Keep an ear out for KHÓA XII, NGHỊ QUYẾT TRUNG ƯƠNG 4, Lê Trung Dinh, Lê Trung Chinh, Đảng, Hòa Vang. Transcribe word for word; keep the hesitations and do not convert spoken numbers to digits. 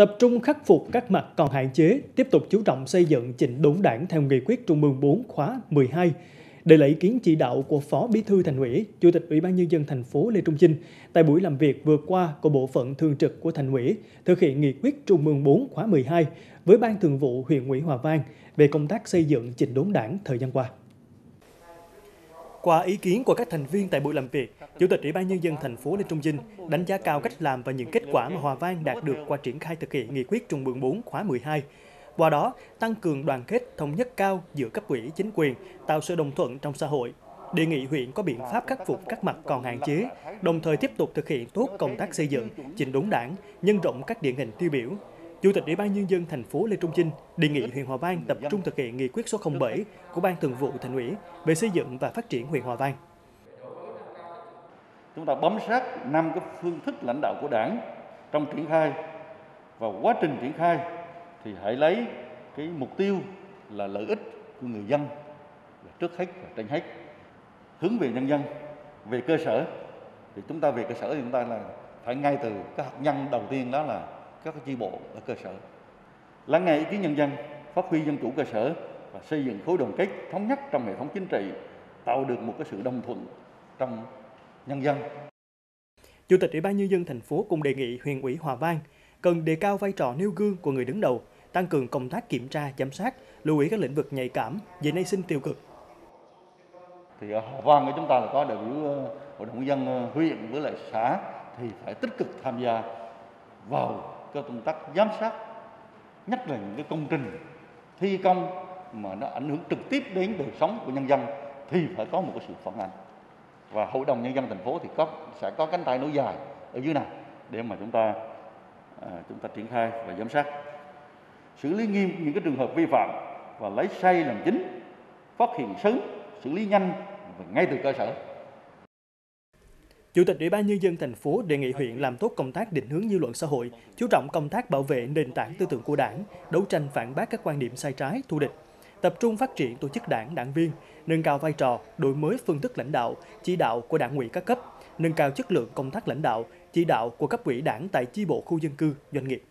tập trung khắc phục các mặt còn hạn chế, tiếp tục chú trọng xây dựng chỉnh đốn Đảng theo nghị quyết Trung ương bốn khóa mười hai. Đây là ý kiến chỉ đạo của Phó Bí thư Thành ủy, Chủ tịch Ủy ban Nhân dân thành phố Lê Trung Chinh tại buổi làm việc vừa qua của Bộ phận Thường trực của Thành ủy thực hiện nghị quyết Trung ương bốn khóa mười hai với Ban Thường vụ huyện ủy Hòa Vang về công tác xây dựng chỉnh đốn Đảng thời gian qua. Qua ý kiến của các thành viên tại buổi làm việc, Chủ tịch Ủy ban Nhân dân thành phố Lê Trung Dinh đánh giá cao cách làm và những kết quả mà Hòa Vang đạt được qua triển khai thực hiện nghị quyết Trung ương bốn khóa mười hai. Qua đó, tăng cường đoàn kết thống nhất cao giữa cấp ủy chính quyền, tạo sự đồng thuận trong xã hội. Đề nghị huyện có biện pháp khắc phục các mặt còn hạn chế, đồng thời tiếp tục thực hiện tốt công tác xây dựng, chỉnh đốn Đảng, nhân rộng các điển hình tiêu biểu. Chủ tịch Ủy ban Nhân dân thành phố Lê Trung Chinh đề nghị huyện Hòa Vang tập trung thực hiện nghị quyết số không bảy của Ban Thường vụ Thành ủy về xây dựng và phát triển huyện Hòa Vang. Chúng ta bám sát năm cái phương thức lãnh đạo của Đảng trong triển khai và quá trình triển khai thì hãy lấy cái mục tiêu là lợi ích của người dân là trước hết và trên hết, hướng về nhân dân, về cơ sở. Thì chúng ta về cơ sở thì chúng ta là phải ngay từ các hạt nhân đầu tiên, đó là các chi bộ ở cơ sở, lắng nghe ý kiến nhân dân, phát huy dân chủ cơ sở và xây dựng khối đoàn kết thống nhất trong hệ thống chính trị, tạo được một cái sự đồng thuận trong nhân dân. Chủ tịch Ủy ban Nhân dân thành phố cũng đề nghị huyện ủy Hòa Vang cần đề cao vai trò nêu gương của người đứng đầu, tăng cường công tác kiểm tra, giám sát, lưu ý các lĩnh vực nhạy cảm về nảy sinh tiêu cực. Thì ở Hòa Vang của chúng ta là có đại biểu hội đồng dân huyện với lại xã thì phải tích cực tham gia vào các công tác giám sát, nhất là những cái công trình thi công mà nó ảnh hưởng trực tiếp đến đời sống của nhân dân thì phải có một cái sự phản ánh. Và hội đồng nhân dân thành phố thì có sẽ có cánh tay nối dài ở dưới này để mà chúng ta à, chúng ta triển khai và giám sát, xử lý nghiêm những cái trường hợp vi phạm và lấy sai làm chính, phát hiện sớm, xử lý nhanh và ngay từ cơ sở. Chủ tịch Ủy ban Nhân dân thành phố đề nghị huyện làm tốt công tác định hướng dư luận xã hội, chú trọng công tác bảo vệ nền tảng tư tưởng của Đảng, đấu tranh phản bác các quan điểm sai trái, thù địch, tập trung phát triển tổ chức Đảng, đảng viên, nâng cao vai trò, đổi mới phương thức lãnh đạo, chỉ đạo của Đảng ủy các cấp, nâng cao chất lượng công tác lãnh đạo, chỉ đạo của cấp ủy Đảng tại chi bộ khu dân cư, doanh nghiệp.